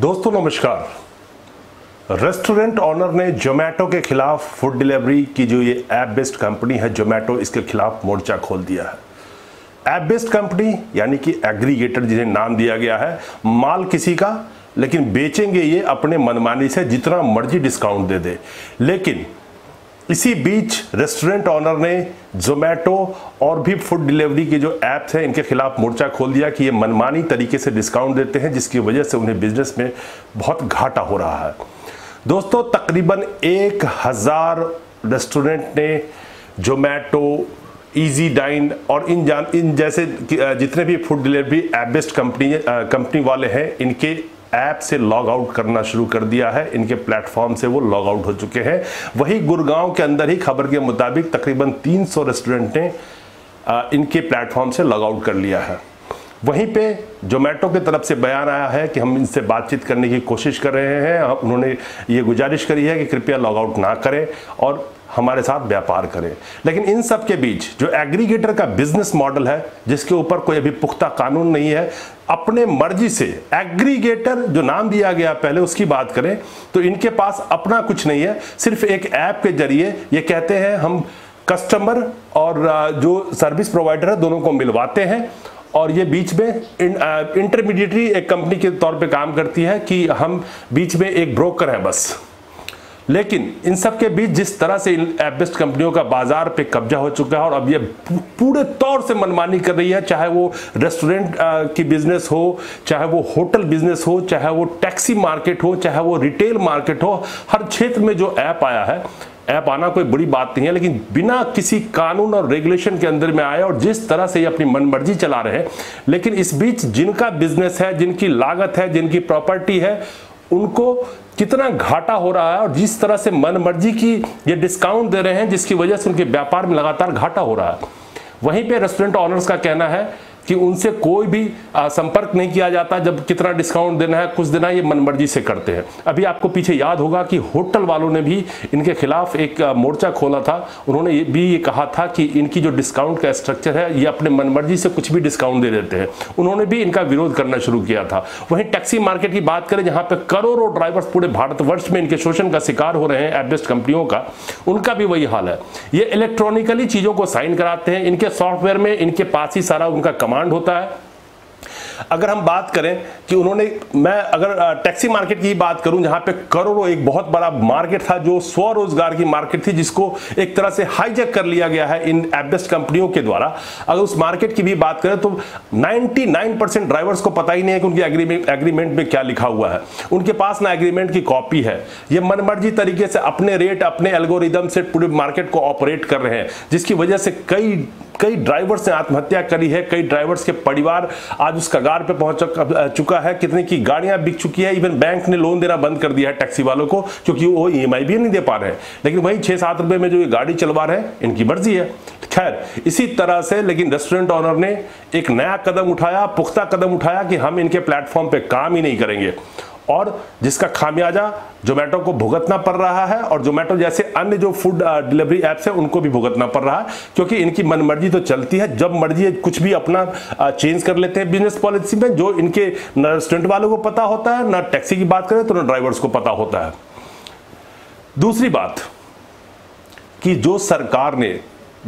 दोस्तों नमस्कार। Restaurant honour ने जोमेटो के खिलाफ फूड डिलीवरी की जो ये ऐप बेस्ड कंपनी है जोमेटो, इसके खिलाफ मोर्चा खोल दिया है। ऐप बेस्ड कंपनी यानी कि एग्रीगेटर जिन्हें नाम दिया गया है, माल किसी का लेकिन बेचेंगे ये अपने मनमानी से, जितना मर्जी डिस्काउंट दे दे। लेकिन इसी बीच रेस्टोरेंट ऑनर ने जोमेटो और भी फूड डिलीवरी के जो ऐप्स हैं इनके खिलाफ मोर्चा खोल दिया कि ये मनमानी तरीके से डिस्काउंट देते हैं, जिसकी वजह से उन्हें बिजनेस में बहुत घाटा हो रहा है। दोस्तों तकरीबन 1000 रेस्टोरेंट ने जोमेटो, EazyDine और Innjaan इन जैसे जितने भी food delivery app based company वाले हैं, इनके ऐप से लॉग आउट करना शुरू कर दिया है। इनके प्लेटफॉर्म से वो लॉग आउट हो चुके हैं। वहीं गुड़गांव के अंदर ही खबर के मुताबिक तकरीबन 300 रेस्टोरेंट ने इनके प्लेटफॉर्म से लॉग आउट कर लिया है। वहीं पे जोमेटो की तरफ से बयान आया है कि हम इनसे बातचीत करने की कोशिश कर रहे हैं। उन्होंने ये गुजारिश करी है कि कृपया लॉग आउट ना करें और हमारे साथ व्यापार करें। लेकिन इन सब के बीच जो एग्रीगेटर का बिजनेस मॉडल है, जिसके ऊपर कोई अभी पुख्ता कानून नहीं है, अपने मर्जी से एग्रीगेटर जो नाम दिया गया, पहले उसकी बात करें तो इनके पास अपना कुछ नहीं है। सिर्फ एक ऐप के जरिए ये कहते हैं हम कस्टमर और जो सर्विस प्रोवाइडर है दोनों को मिलवाते हैं, और ये बीच में इंटरमीडिएटरी एक कंपनी के तौर पे काम करती है कि हम बीच में एक ब्रोकर है बस। लेकिन इन सब के बीच जिस तरह से इन ऐप बेस्ड कंपनियों का बाजार पे कब्जा हो चुका है और अब ये पूरे तौर से मनमानी कर रही है, चाहे वो रेस्टोरेंट की बिजनेस हो, चाहे वो होटल बिजनेस हो, चाहे वो टैक्सी मार्केट हो, चाहे वो रिटेल मार्केट हो, हर क्षेत्र में जो ऐप आया है, ऐप आना कोई बड़ी बात नहीं है, लेकिन बिना किसी कानून और रेगुलेशन के अंदर में आए और जिस तरह से ये अपनी मनमर्जी चला रहे हैं। लेकिन इस बीच जिनका बिजनेस है, जिनकी लागत है, जिनकी प्रॉपर्टी है, उनको कितना घाटा हो रहा है और जिस तरह से मनमर्जी की ये डिस्काउंट दे रहे हैं, जिसकी वजह से उनके व्यापार में लगातार घाटा हो रहा है। वहीं पे रेस्टोरेंट ऑनर्स का कहना है कि उनसे कोई भी संपर्क नहीं किया जाता, जब कितना डिस्काउंट देना है कुछ देना है ये मनमर्जी से करते हैं। अभी आपको पीछे याद होगा कि होटल वालों ने भी इनके खिलाफ एक मोर्चा खोला था। उन्होंने भी ये कहा था कि इनकी जो डिस्काउंट का स्ट्रक्चर है ये अपने मनमर्जी से कुछ भी डिस्काउंट दे देते हैं। उन्होंने भी इनका विरोध करना शुरू किया था। वहीं टैक्सी मार्केट की बात करें, जहाँ पर करोड़ों ड्राइवर्स पूरे भारतवर्ष में इनके शोषण का शिकार हो रहे हैं ऐप बेस्ड कंपनियों का, उनका भी वही हाल है। ये इलेक्ट्रॉनिकली चीज़ों को साइन कराते हैं, इनके सॉफ्टवेयर में इनके पास ही सारा उनका होता है। अगर हम बात करें कि उन्होंने, मैं अगर टैक्सी मार्केट की बात करूं जहां पे करोड़ों, एक बहुत बड़ा मार्केट था जो स्वरोजगार की मार्केट थी, जिसको एक तरह से हाईजैक कर लिया गया है इन ऐप बेस्ड कंपनियों के द्वारा। अगर उस मार्केट की भी बात करें तो 99% ड्राइवर्स को पता ही नहीं है कि उनके एग्रीमेंट में क्या लिखा हुआ है, उनके पास ना एग्रीमेंट की कॉपी है। ये मनमर्जी तरीके से अपने रेट, अपने एल्गोरिदम से पूरे मार्केट को ऑपरेट कर रहे हैं, जिसकी वजह से कई ड्राइवर्स ने आत्महत्या करी है, कई ड्राइवर्स के परिवार आज उस कगार पे पहुंच चुका है, कितने की गाड़ियां बिक चुकी है। इवन बैंक ने लोन देना बंद कर दिया है टैक्सी वालों को, क्योंकि वो EMI भी नहीं दे पा रहे हैं। लेकिन वही 6-7 रुपए में जो ये गाड़ी चलवा रहे हैं, इनकी मर्जी है। खैर इसी तरह से लेकिन रेस्टोरेंट ऑनर ने एक नया कदम उठाया, पुख्ता कदम उठाया कि हम इनके प्लेटफॉर्म पर काम ही नहीं करेंगे, और जिसका खामियाजा जोमेटो को भुगतना पड़ रहा है और जोमेटो जैसे अन्य जो फूड डिलीवरी ऐप्स हैं उनको भी भुगतना पड़ रहा है, क्योंकि इनकी मनमर्जी तो चलती है। जब मर्जी कुछ भी अपना चेंज कर लेते हैं बिजनेस पॉलिसी में, जो इनके ना रेस्टोरेंट वालों को पता होता है, ना टैक्सी की बात करें तो ना ड्राइवर्स को पता होता है। दूसरी बात कि जो सरकार ने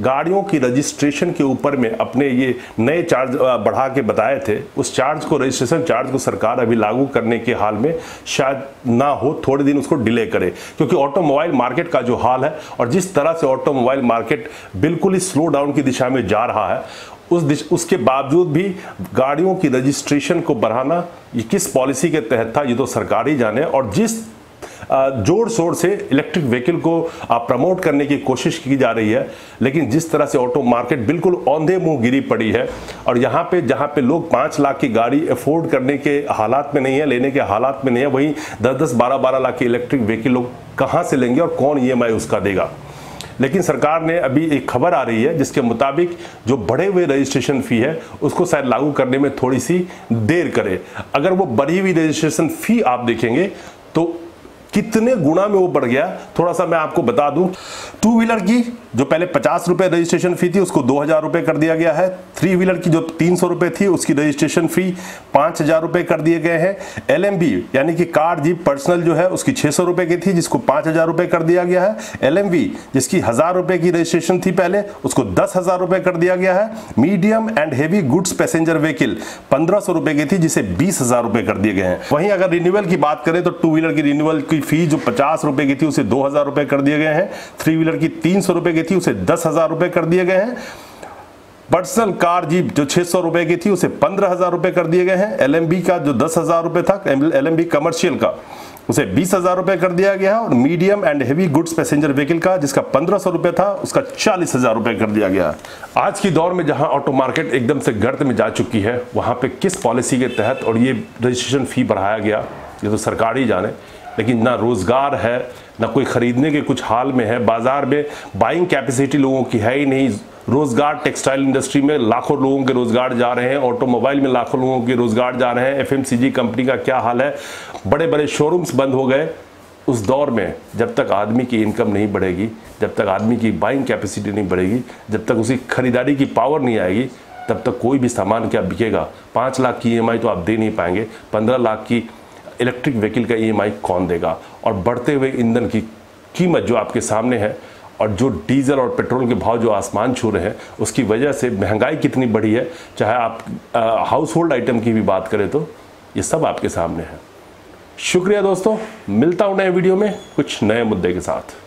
गाड़ियों की रजिस्ट्रेशन के ऊपर में अपने ये नए चार्ज बढ़ा के बताए थे, उस चार्ज को, रजिस्ट्रेशन चार्ज को सरकार अभी लागू करने के हाल में शायद ना हो, थोड़े दिन उसको डिले करे, क्योंकि ऑटोमोबाइल मार्केट का जो हाल है और जिस तरह से ऑटोमोबाइल मार्केट बिल्कुल ही स्लो डाउन की दिशा में जा रहा है, उसके बावजूद भी गाड़ियों की रजिस्ट्रेशन को बढ़ाना ये किस पॉलिसी के तहत था ये तो सरकार ही जाने। और जिस जोर शोर से इलेक्ट्रिक व्हीकल को प्रमोट करने की कोशिश की जा रही है, लेकिन जिस तरह से ऑटो मार्केट बिल्कुल औंधे मुंह गिरी पड़ी है, और यहाँ पे जहाँ पे लोग 5 लाख की गाड़ी अफोर्ड करने के हालात में नहीं है, लेने के हालात में नहीं है, वहीं 10-12 लाख की इलेक्ट्रिक व्हीकल लोग कहाँ से लेंगे और कौन EMI उसका देगा। लेकिन सरकार ने, अभी एक खबर आ रही है जिसके मुताबिक जो बढ़े हुए रजिस्ट्रेशन फ़ी है उसको शायद लागू करने में थोड़ी सी देर करे। अगर वो बढ़ी हुई रजिस्ट्रेशन फ़ी आप देखेंगे तो कितने गुना में वो बढ़ गया, थोड़ा सा मैं आपको बता दूं। टू व्हीलर की जो पहले 50 रुपये रजिस्ट्रेशन फ़ी थी उसको 2000 रुपये कर दिया गया है। थ्री व्हीलर की जो 300 रुपये थी उसकी रजिस्ट्रेशन फ़ी 5000 रुपये कर दिए गए हैं। एलएमबी यानी कि कार जीप पर्सनल जो है उसकी 600 रुपये की थी जिसको 5000 रुपये कर दिया गया है। एलएमवी जिसकी 1000 रुपये की रजिस्ट्रेशन थी पहले उसको 10000 रुपये कर दिया गया है। Medium and heavy goods passenger vehicle 1500 रुपये की थी जिसे 20000 रुपये कर दिए गए हैं। वहीं अगर रिन्यूअल की बात करें तो टू व्हीलर की रिन्यूअल की फ़ी जो 50 रुपये की थी उसे 2000 रुपये कर दिए गए हैं। थ्री व्हीलर की 300 रुपये की थी उसे 10000 रुपये कर दिए गए हैं। पर्सनल कार जीप जो 600 रुपये की थी उसे 15000 रुपये कर दिए गए हैं। एलएमबी का जो 10000 रुपये था एलएमबी कमर्शियल का उसे 20000 रुपये कर दिया गया है। और medium and heavy goods passenger vehicle का जिसका 1500 रुपये था उसका 40000 रुपये कर दिया गया है। आज की दौर में जहां ऑटो मार्केट एकदम से गर्त में जा चुकी है वहां पे किस पॉलिसी के तहत और ये रजिस्ट्रेशन फ़ी बढ़ाया गया ये तो सरकार ही जाने, लेकिन ना रोज़गार है ना कोई ख़रीदने के कुछ हाल में है। बाज़ार में बाइंग कैपेसिटी लोगों की है ही नहीं। रोज़गार टेक्सटाइल इंडस्ट्री में लाखों लोगों के रोज़गार जा रहे हैं, ऑटोमोबाइल में लाखों लोगों के रोज़गार जा रहे हैं। एफएमसीजी कंपनी का क्या हाल है, बड़े बड़े शोरूम्स बंद हो गए। उस दौर में जब तक आदमी की इनकम नहीं बढ़ेगी, जब तक आदमी की बाइंग कैपेसिटी नहीं बढ़ेगी, जब तक उसकी ख़रीदारी की पावर नहीं आएगी, तब तक कोई भी सामान क्या बिकेगा। 5 लाख की EMI तो आप दे नहीं पाएंगे, 15 लाख की इलेक्ट्रिक व्हीकल का EMI कौन देगा। और बढ़ते हुए ईंधन की कीमत जो आपके सामने है और जो डीजल और पेट्रोल के भाव जो आसमान छू रहे हैं उसकी वजह से महंगाई कितनी बढ़ी है, चाहे आप हाउस होल्ड आइटम की भी बात करें तो ये सब आपके सामने है। शुक्रिया दोस्तों, मिलता हूँ नए वीडियो में कुछ नए मुद्दे के साथ।